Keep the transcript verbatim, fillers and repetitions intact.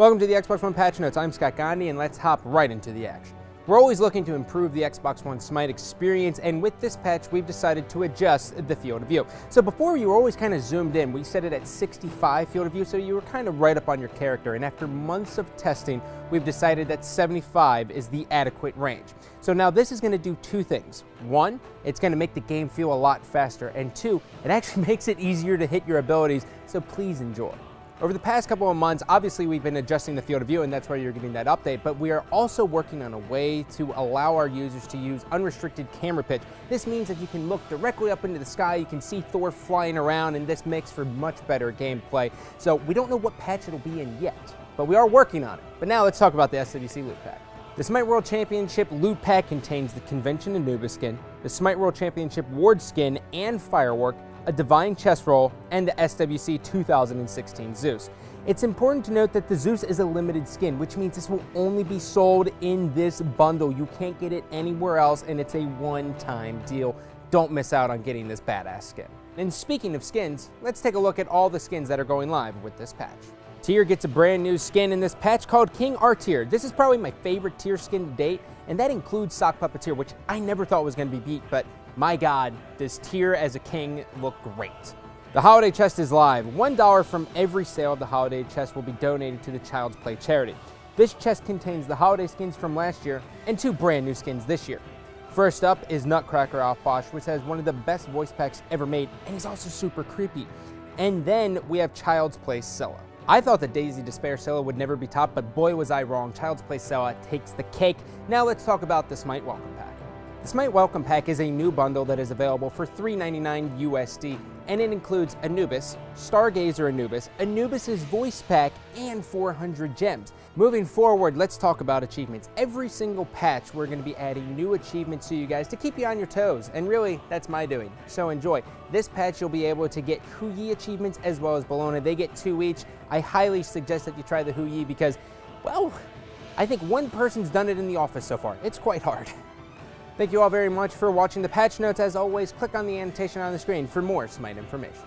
Welcome to the Xbox One Patch Notes. I'm Scott Gandhi, and let's hop right into the action. We're always looking to improve the Xbox One Smite experience, and with this patch, we've decided to adjust the field of view. So before, you were always kind of zoomed in. We set it at sixty-five field of view, so you were kind of right up on your character, and after months of testing, we've decided that seventy-five is the adequate range. So now this is going to do two things. One, it's going to make the game feel a lot faster, and two, it actually makes it easier to hit your abilities, so please enjoy. Over the past couple of months, obviously we've been adjusting the field of view, and that's why you're getting that update, but we are also working on a way to allow our users to use unrestricted camera pitch. This means that you can look directly up into the sky, you can see Thor flying around, and this makes for much better gameplay. So we don't know what patch it'll be in yet, but we are working on it. But now let's talk about the S W C Loot Pack. The Smite World Championship Loot Pack contains the Convention Anubis skin, the Smite World Championship Ward Skin and Firework, a Divine Chest Roll, and the S W C two thousand sixteen Zeus. It's important to note that the Zeus is a limited skin, which means this will only be sold in this bundle. You can't get it anywhere else, and it's a one-time deal. Don't miss out on getting this badass skin. And speaking of skins, let's take a look at all the skins that are going live with this patch. Tyr gets a brand new skin in this patch called King R Tyr. This is probably my favorite Tyr skin to date, and that includes Sock Puppeteer, which I never thought was going to be beat, but my God, does Tyr as a king look great. The Holiday Chest is live. one dollar from every sale of the Holiday Chest will be donated to the Child's Play charity. This chest contains the holiday skins from last year and two brand new skins this year. First up is Nutcracker Alposh, which has one of the best voice packs ever made, and he's also super creepy. And then we have Child's Play Sela. I thought that Daisy Despair Sela would never be topped, but boy was I wrong. Child's Play Sela takes the cake. Now let's talk about the Smite Welcome Pack. The Smite Welcome Pack is a new bundle that is available for three ninety-nine U S D, and it includes Anubis, Stargazer Anubis, Anubis' voice pack, and four hundred gems. Moving forward, let's talk about achievements. Every single patch, we're going to be adding new achievements to you guys to keep you on your toes, and really, that's my doing, so enjoy. This patch, you'll be able to get Huyi achievements as well as Bologna. They get two each. I highly suggest that you try the Huyi because, well, I think one person's done it in the office so far. It's quite hard. Thank you all very much for watching the patch notes. As always, click on the annotation on the screen for more Smite information.